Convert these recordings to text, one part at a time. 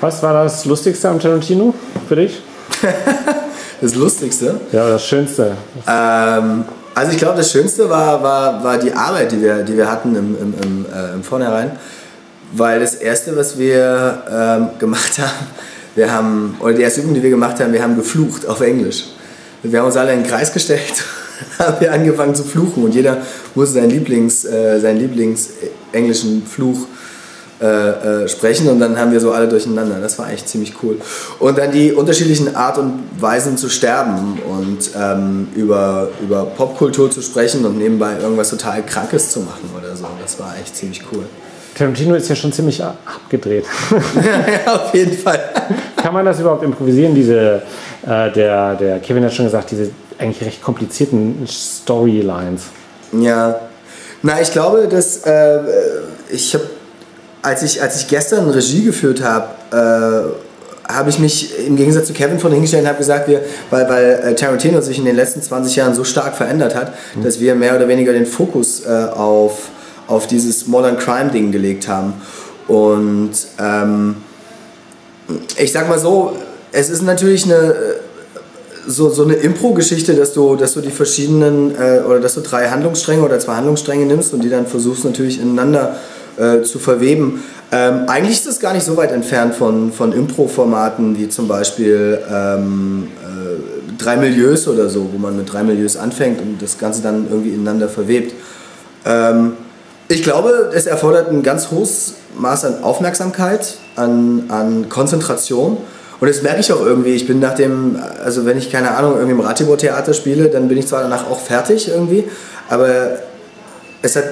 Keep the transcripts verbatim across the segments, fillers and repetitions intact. Was war das Lustigste am Tarantino für dich? Das Lustigste? Ja, das Schönste. Ähm, also ich glaube, das Schönste war, war, war die Arbeit, die wir, die wir hatten im, im, im, äh, im Vornherein. Weil das Erste, was wir ähm, gemacht haben, wir haben, oder die erste Übung, die wir gemacht haben, wir haben geflucht auf Englisch. Wir haben uns alle in den Kreis gestellt und haben wir angefangen zu fluchen. Und jeder musste seinen Lieblings, äh, seinen Lieblingsenglischen Fluch Äh, äh, sprechen, und dann haben wir so alle durcheinander. Das war eigentlich ziemlich cool. Und dann die unterschiedlichen Art und Weisen zu sterben und ähm, über, über Popkultur zu sprechen und nebenbei irgendwas total Krankes zu machen oder so. Das war echt ziemlich cool. Tarantino ist ja schon ziemlich abgedreht. Ja, auf jeden Fall. Kann man das überhaupt improvisieren? Diese, äh, der, der Kevin hat schon gesagt, diese eigentlich recht komplizierten Storylines. Ja. Na, ich glaube, dass äh, ich habe Als ich, als ich gestern Regie geführt habe, äh, habe ich mich im Gegensatz zu Kevin vorhin hingestellt und habe gesagt, wir, weil, weil Tarantino sich in den letzten zwanzig Jahren so stark verändert hat, mhm. dass wir mehr oder weniger den Fokus äh, auf, auf dieses Modern Crime Ding gelegt haben. Und ähm, ich sag mal so, es ist natürlich eine, so, so eine Impro-Geschichte, dass du, dass du die verschiedenen, äh, oder dass du drei Handlungsstränge oder zwei Handlungsstränge nimmst und die dann versuchst natürlich ineinander Äh, zu verweben. Ähm, eigentlich ist das gar nicht so weit entfernt von, von Impro-Formaten wie zum Beispiel ähm, äh, drei Milieus oder so, wo man mit drei Milieus anfängt und das Ganze dann irgendwie ineinander verwebt. Ähm, ich glaube, es erfordert ein ganz hohes Maß an Aufmerksamkeit, an, an Konzentration. Und das merke ich auch irgendwie. Ich bin nach dem, also wenn ich keine Ahnung, irgendwie im Ratibor-Theater spiele, dann bin ich zwar danach auch fertig irgendwie, aber es hat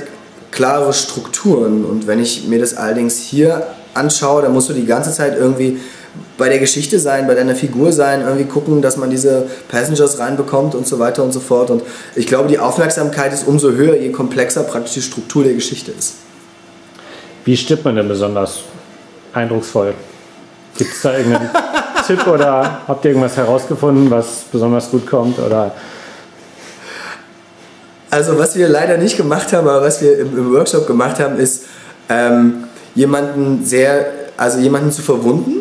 klare Strukturen, und wenn ich mir das allerdings hier anschaue, dann musst du die ganze Zeit irgendwie bei der Geschichte sein, bei deiner Figur sein, irgendwie gucken, dass man diese Passengers reinbekommt und so weiter und so fort, und ich glaube, die Aufmerksamkeit ist umso höher, je komplexer praktisch die Struktur der Geschichte ist. Wie stirbt man denn besonders eindrucksvoll? Gibt es da irgendeinen Tipp oder habt ihr irgendwas herausgefunden, was besonders gut kommt, oder? Also was wir leider nicht gemacht haben, aber was wir im Workshop gemacht haben, ist ähm, jemanden sehr, also jemanden zu verwunden,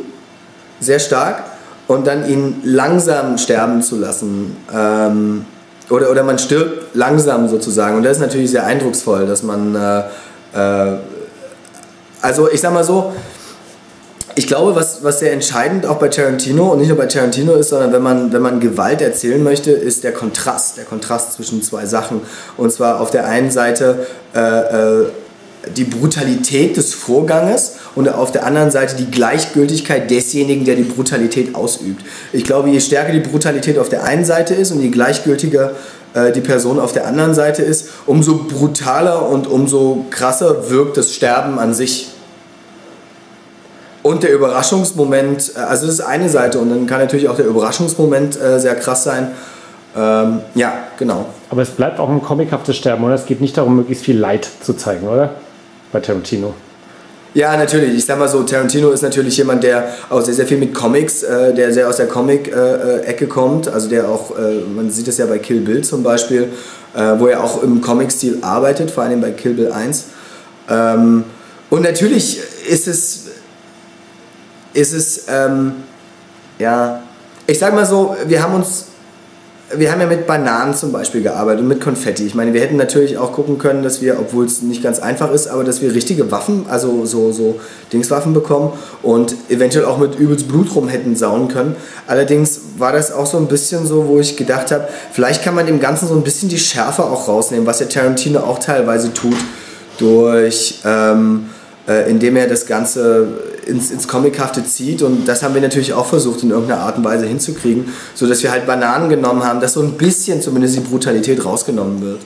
sehr stark, und dann ihn langsam sterben zu lassen. Ähm, oder, oder man stirbt langsam sozusagen, und das ist natürlich sehr eindrucksvoll, dass man, äh, äh, also ich sag mal so, ich glaube, was, was sehr entscheidend auch bei Tarantino, und nicht nur bei Tarantino ist, sondern wenn man, wenn man Gewalt erzählen möchte, ist der Kontrast, der Kontrast zwischen zwei Sachen. Und zwar auf der einen Seite äh, äh, die Brutalität des Vorganges und auf der anderen Seite die Gleichgültigkeit desjenigen, der die Brutalität ausübt. Ich glaube, je stärker die Brutalität auf der einen Seite ist und je gleichgültiger äh, die Person auf der anderen Seite ist, umso brutaler und umso krasser wirkt das Sterben an sich. Und der Überraschungsmoment, also das ist eine Seite, und dann kann natürlich auch der Überraschungsmoment äh, sehr krass sein. Ähm, ja, genau. Aber es bleibt auch ein comichaftes Sterben, oder? Es geht nicht darum, möglichst viel Leid zu zeigen, oder? Bei Tarantino. Ja, natürlich. Ich sag mal so, Tarantino ist natürlich jemand, der auch sehr, sehr viel mit Comics, äh, der sehr aus der Comic-Ecke kommt. Also der auch, äh, man sieht das ja bei Kill Bill zum Beispiel, äh, wo er auch im Comic-Stil arbeitet, vor allem bei Kill Bill eins. Ähm, und natürlich ist es... ist es, ähm, ja, ich sag mal so, wir haben uns, wir haben ja mit Bananen zum Beispiel gearbeitet und mit Konfetti. Ich meine, wir hätten natürlich auch gucken können, dass wir, obwohl es nicht ganz einfach ist, aber dass wir richtige Waffen, also so, so Dingswaffen bekommen und eventuell auch mit übelst Blut rum hätten sauen können. Allerdings war das auch so ein bisschen so, wo ich gedacht habe, vielleicht kann man dem Ganzen so ein bisschen die Schärfe auch rausnehmen, was der Tarantino auch teilweise tut, durch, ähm, äh, indem er das Ganze ins, ins Comichafte zieht, und das haben wir natürlich auch versucht in irgendeiner Art und Weise hinzukriegen, sodass wir halt Bananen genommen haben, dass so ein bisschen zumindest die Brutalität rausgenommen wird.